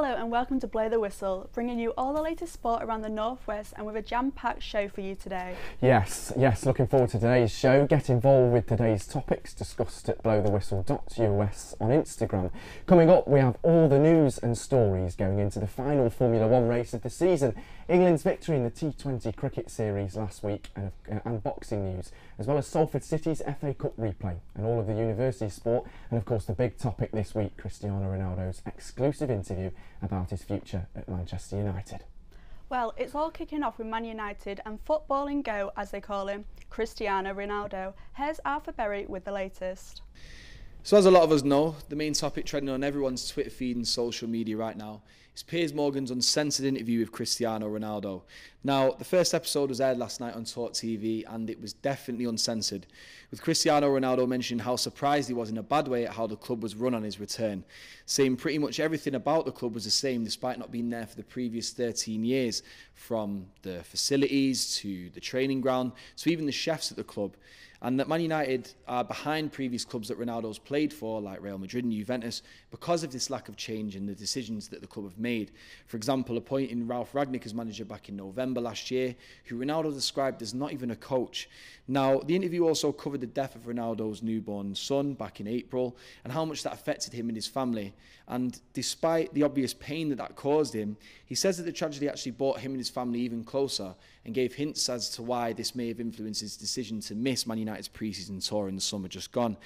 Hello and welcome to Blow the Whistle, bringing you all the latest sport around the Northwest, and with a jam-packed show for you today. Yes, looking forward to today's show. Get involved with today's topics discussed at blowthewhistle.us on Instagram. Coming up, we have all the news and stories going into the final Formula One race of the season, England's victory in the T20 cricket series last week, and boxing news, as well as Salford City's FA Cup replay and all of the university sport, and of course the big topic this week, Cristiano Ronaldo's exclusive interview about his future at Manchester United. Well, it's all kicking off with Man United and football in go, as they call him, Cristiano Ronaldo. Here's Arthur Berry with the latest. So as a lot of us know, the main topic trending on everyone's Twitter feed and social media right now is Piers Morgan's uncensored interview with Cristiano Ronaldo. Now, the first episode was aired last night on Talk TV, and it was definitely uncensored, with Cristiano Ronaldo mentioning how surprised he was in a bad way at how the club was run on his return, saying pretty much everything about the club was the same despite not being there for the previous 13 years, from the facilities to the training ground to even the chefs at the club. And that Man United are behind previous clubs that Ronaldo's played for, like Real Madrid and Juventus, because of this lack of change in the decisions that the club have made. For example, appointing Ralph Ragnick as manager back in November last year, who Ronaldo described as not even a coach. Now, the interview also covered the death of Ronaldo's newborn son back in April, and how much that affected him and his family. And despite the obvious pain that caused him, he says that the tragedy actually brought him and his family even closer, and gave hints as to why this may have influenced his decision to miss Man United's pre-season tour in the summer just gone.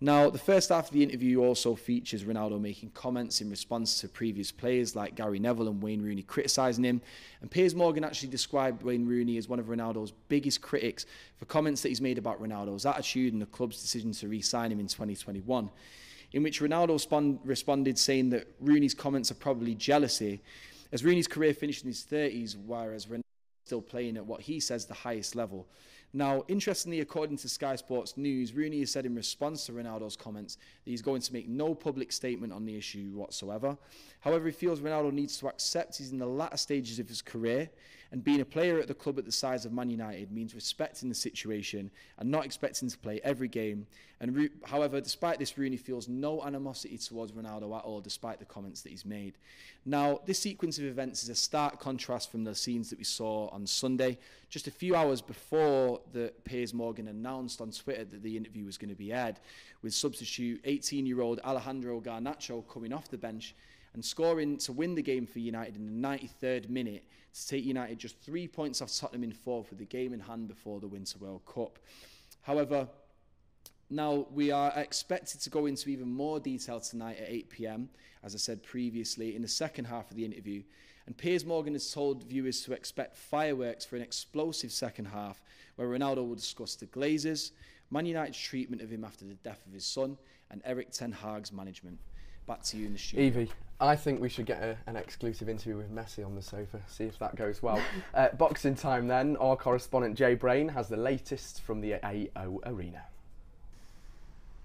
Now, the first half of the interview also features Ronaldo making comments in response to previous players like Gary Neville and Wayne Rooney criticising him, and Piers Morgan actually described Wayne Rooney as one of Ronaldo's biggest critics for comments that he's made about Ronaldo's attitude and the club's decision to re-sign him in 2021, in which Ronaldo responded saying that Rooney's comments are probably jealousy, as Rooney's career finished in his 30s, whereas Ronaldo still playing at what he says the highest level. Now, interestingly, according to Sky Sports News, Rooney has said in response to Ronaldo's comments that he's going to make no public statement on the issue whatsoever. However, he feels Ronaldo needs to accept he's in the latter stages of his career, and being a player at the club at the size of Man United means respecting the situation and not expecting to play every game. And however, despite this, Rooney feels no animosity towards Ronaldo at all, despite the comments that he's made. Now, this sequence of events is a stark contrast from the scenes that we saw on Sunday, just a few hours before that Piers Morgan announced on Twitter that the interview was going to be aired, with substitute 18-year-old Alejandro Garnacho coming off the bench and scoring to win the game for United in the 93rd minute to take United just 3 points off Tottenham in fourth, with the game in hand before the Winter World Cup. However, now we are expected to go into even more detail tonight at 8 p.m, as I said previously, in the second half of the interview. And Piers Morgan has told viewers to expect fireworks for an explosive second half, where Ronaldo will discuss the Glazers, Man United's treatment of him after the death of his son, and Eric Ten Hag's management. Back to you in the studio. Evie, I think we should get an exclusive interview with Messi on the sofa, see if that goes well. Boxing time then, our correspondent Jay Brain has the latest from the AO Arena.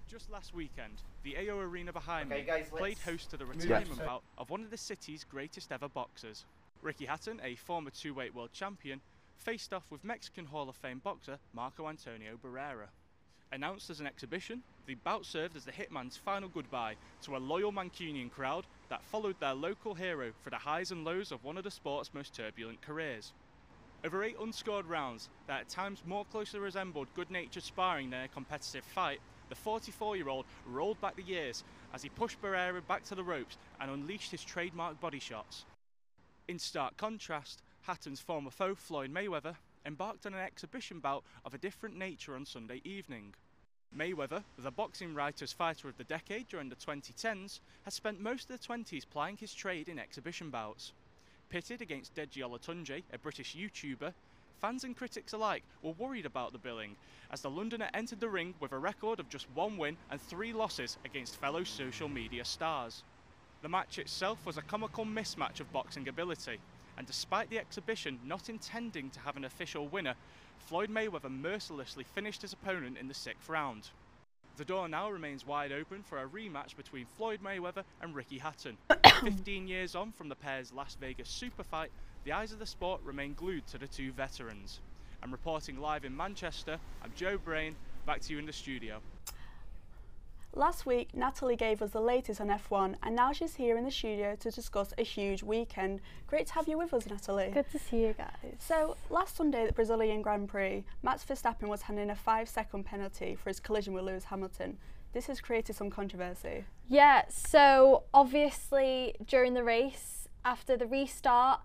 Just last weekend, the AO Arena behind me played host to the retirement bout of one of the city's greatest ever boxers. Ricky Hatton, a former two-weight world champion, faced off with Mexican Hall of Fame boxer Marco Antonio Barrera. Announced as an exhibition, the bout served as the hitman's final goodbye to a loyal Mancunian crowd that followed their local hero for the highs and lows of one of the sport's most turbulent careers. Over 8 unscored rounds that at times more closely resembled good-natured sparring than a competitive fight, the 44-year-old rolled back the years as he pushed Barrera back to the ropes and unleashed his trademark body shots. In stark contrast, Hatton's former foe Floyd Mayweather embarked on an exhibition bout of a different nature on Sunday evening. Mayweather, the boxing writer's fighter of the decade during the 2010s, has spent most of the 20s plying his trade in exhibition bouts. Pitted against Deji Olatunji, a British YouTuber, fans and critics alike were worried about the billing, as the Londoner entered the ring with a record of just 1 win and 3 losses against fellow social media stars. The match itself was a comical mismatch of boxing ability, and despite the exhibition not intending to have an official winner, Floyd Mayweather mercilessly finished his opponent in the 6th round. The door now remains wide open for a rematch between Floyd Mayweather and Ricky Hatton. 15 years on from the pair's Las Vegas super fight, the eyes of the sport remain glued to the two veterans. I'm reporting live in Manchester. I'm Joe Brain. Back to you in the studio. Last week, Natalie gave us the latest on F1, and now she's here in the studio to discuss a huge weekend. Great to have you with us, Natalie. Good to see you guys. So, last Sunday at the Brazilian Grand Prix, Max Verstappen was handed a 5-second penalty for his collision with Lewis Hamilton. This has created some controversy. Yeah, so obviously during the race, after the restart,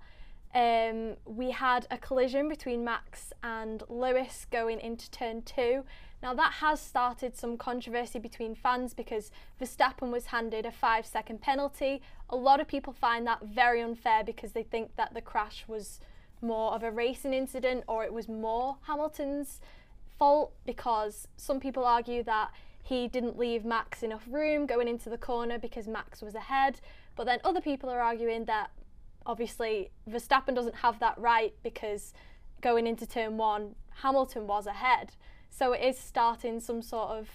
we had a collision between Max and Lewis going into turn 2. Now that has started some controversy between fans because Verstappen was handed a 5-second penalty. A lot of people find that very unfair because they think that the crash was more of a racing incident, or it was more Hamilton's fault, because some people argue that he didn't leave Max enough room going into the corner because Max was ahead. But then other people are arguing that obviously Verstappen doesn't have that right because going into turn 1, Hamilton was ahead. So it is starting some sort of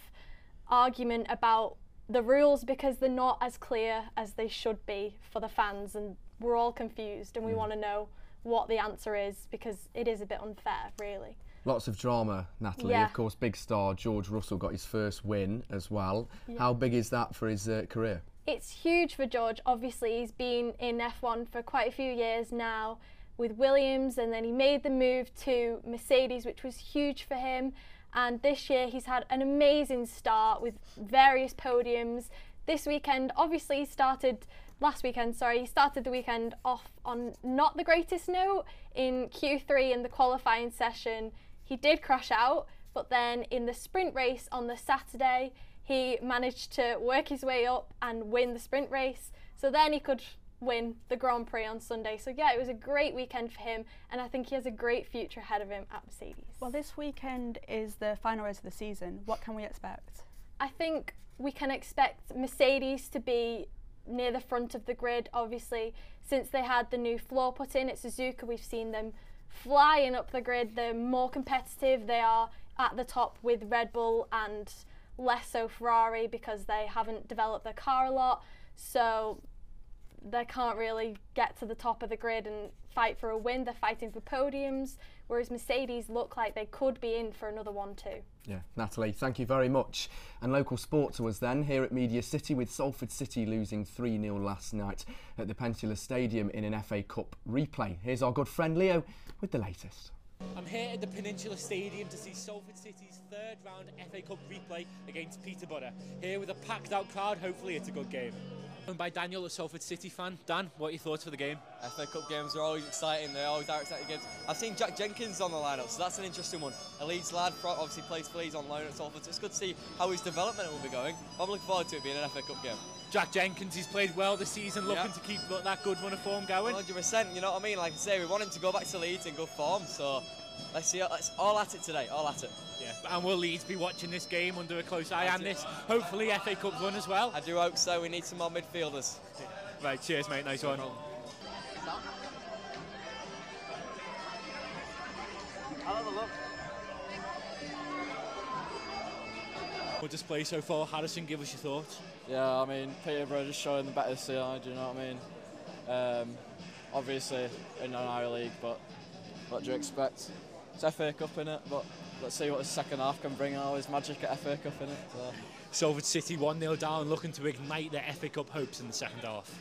argument about the rules because they're not as clear as they should be for the fans, and we're all confused and we want to know what the answer is because it is a bit unfair, really. Lots of drama, Natalie. Yeah. Of course, big star George Russell got his first win as well. Yeah. How big is that for his career? It's huge for George. Obviously, he's been in F1 for quite a few years now with Williams, and then he made the move to Mercedes, which was huge for him. And this year, he's had an amazing start with various podiums. This weekend, obviously, he started last weekend, sorry, he started the weekend off on not the greatest note. In Q3 in the qualifying session, he did crash out, but then in the sprint race on the Saturday, he managed to work his way up and win the sprint race. So then he could win the Grand Prix on Sunday. So yeah, it was a great weekend for him, and I think he has a great future ahead of him at Mercedes. Well, this weekend is the final race of the season. What can we expect? I think we can expect Mercedes to be near the front of the grid. Obviously, since they had the new floor put in at Suzuka, we've seen them flying up the grid. They're more competitive. They are at the top with Red Bull and less so Ferrari because they haven't developed their car a lot, so they can't really get to the top of the grid and fight for a win. They're fighting for podiums, whereas Mercedes look like they could be in for another one too. Yeah, Natalie, thank you very much. And local sports was then here at Media City, with Salford City losing 3-0 last night at the Peninsula Stadium in an FA Cup replay. Here's our good friend Leo with the latest. I'm here at the Peninsula Stadium to see Salford City's third round FA Cup replay against Peterborough. Here with a packed out crowd, hopefully it's a good game. And by Daniel, a Salford City fan. Dan, what are your thoughts for the game? FA Cup games are always exciting, they're always exciting games. I've seen Jack Jenkins on the lineup, so that's an interesting one. A Leeds lad, obviously plays for Leeds on loan at Salford, so it's good to see how his development will be going. I'm looking forward to it being an FA Cup game. Jack Jenkins, he's played well this season, looking to keep that good run of form going. 100%, you know what I mean? Like I say, we want him to go back to Leeds in good form, so let's see, it's all at it today, all at it. Yeah, and will Leeds be watching this game under a close eye, and this, hopefully, FA Cup run as well? I do hope so, we need some more midfielders. Right, cheers mate, nice one. I'll have a look. Good display so far, Harrison, give us your thoughts. Yeah, I mean, Peterborough just showing the better side, you know what I mean? Obviously, in our league, but what do you expect? It's FA Cup in it, but let's see what the second half can bring. Always magic at FA Cup in it. So. Salford City 1-0 down, looking to ignite their FA Cup hopes in the second half.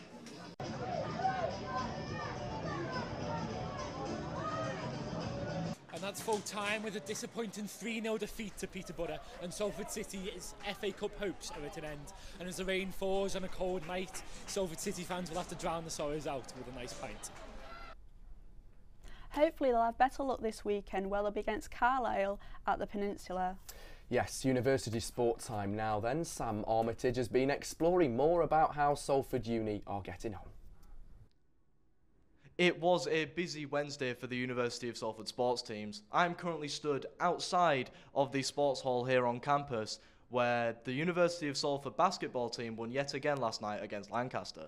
And that's full time with a disappointing 3-0 defeat to Peterborough, and Salford City's FA Cup hopes are at an end. And as the rain falls on a cold night, Salford City fans will have to drown the sorrows out with a nice pint. Hopefully they'll have better luck this weekend while they'll be against Carlisle at the Peninsula. Yes, University Sport time now then. Sam Armitage has been exploring more about how Salford Uni are getting on. It was a busy Wednesday for the University of Salford sports teams. I'm currently stood outside of the sports hall here on campus, where the University of Salford basketball team won yet again last night against Lancaster.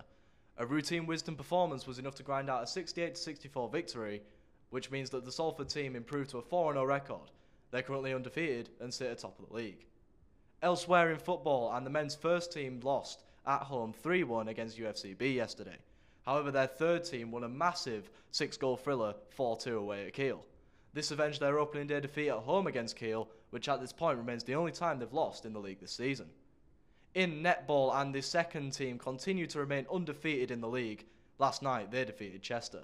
A routine Wisden performance was enough to grind out a 68-64 victory, which means that the Salford team improved to a 4-0 record. They're currently undefeated and sit atop of the league. Elsewhere in football, and the men's first team lost at home 3-1 against UFCB yesterday. However, their third team won a massive 6-goal thriller 4-2 away at Kiel. This avenged their opening day defeat at home against Kiel, which at this point remains the only time they've lost in the league this season. in netball, and the second team continue to remain undefeated in the league. Last night, they defeated Chester.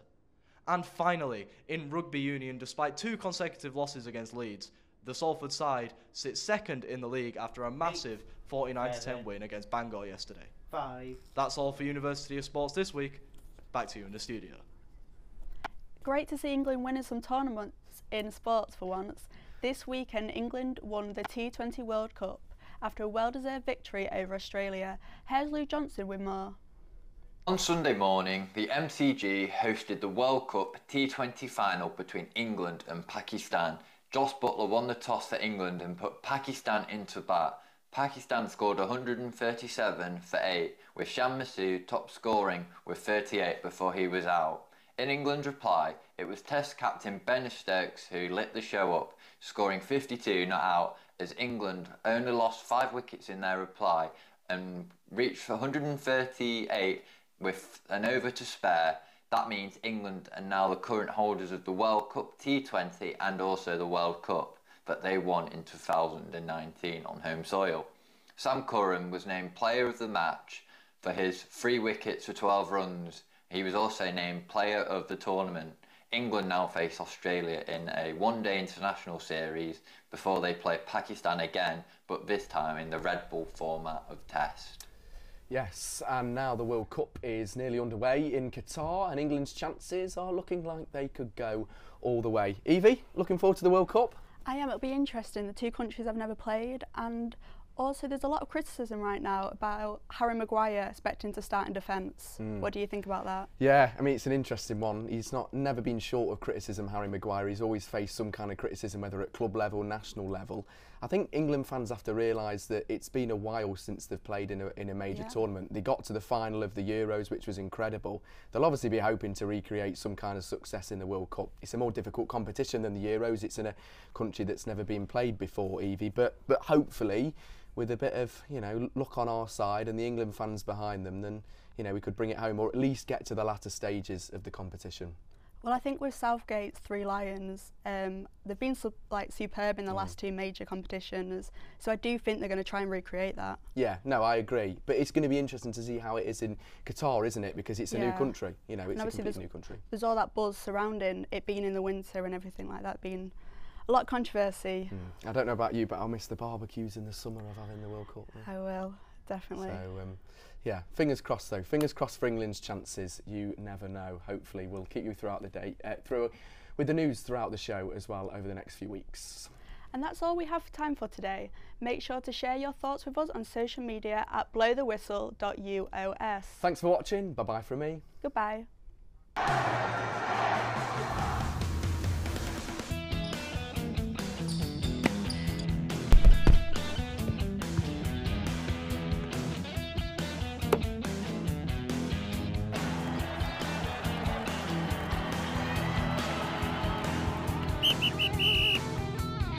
And finally, in rugby union, despite two consecutive losses against Leeds, the Salford side sits second in the league after a massive 49-10 win against Bangor yesterday. That's all for University of Sports this week. Back to you in the studio. Great to see England winning some tournaments in sports for once. This weekend, England won the T20 World Cup after a well-deserved victory over Australia. Here's Lou Johnson with more. On Sunday morning, the MCG hosted the World Cup T20 final between England and Pakistan. Jos Buttler won the toss for England and put Pakistan into bat. Pakistan scored 137 for 8, with Shan Massoud top scoring with 38 before he was out. In England's reply, it was Test captain Ben Stokes who lit the show up, scoring 52 not out, as England only lost 5 wickets in their reply and reached 138 with an over to spare. That means England are now the current holders of the World Cup T20 and also the World Cup that they won in 2019 on home soil. Sam Curran was named player of the match for his 3 wickets for 12 runs. He was also named player of the tournament. England now face Australia in a one-day international series before they play Pakistan again, but this time in the Red Bull format of Test. Yes, and now the World Cup is nearly underway in Qatar, and England's chances are looking like they could go all the way. Evie, looking forward to the World Cup? I am. It'll be interesting. The two countries I've never played, and also, there's a lot of criticism right now about Harry Maguire expecting to start in defence. What do you think about that? Yeah, I mean, it's an interesting one. He's never been short of criticism, Harry Maguire. He's always faced some kind of criticism, whether at club level, national level. I think England fans have to realise that it's been a while since they've played in a major tournament. They got to the final of the Euros, which was incredible. They'll obviously be hoping to recreate some kind of success in the World Cup. It's a more difficult competition than the Euros. It's in a country that's never been played before, Evie. But hopefully, with a bit of, you know, luck on our side and the England fans behind them, then, you know, we could bring it home or at least get to the latter stages of the competition. Well, I think with Southgate's Three Lions, they've been superb in the last 2 major competitions, so I do think they're going to try and recreate that. Yeah, no, I agree. But it's going to be interesting to see how it is in Qatar, isn't it? Because it's a new country, you know, it's a completely new country. There's all that buzz surrounding it being in the winter and everything like that, being a lot of controversy. I don't know about you, but I'll miss the barbecues in the summer of having the World Cup. I will, definitely. So, yeah, fingers crossed though. Fingers crossed for England's chances. You never know. Hopefully, we'll keep you throughout the day, with the news throughout the show as well over the next few weeks. And that's all we have time for today. Make sure to share your thoughts with us on social media at blowthewhistle.uos. Thanks for watching. Bye bye from me. Goodbye.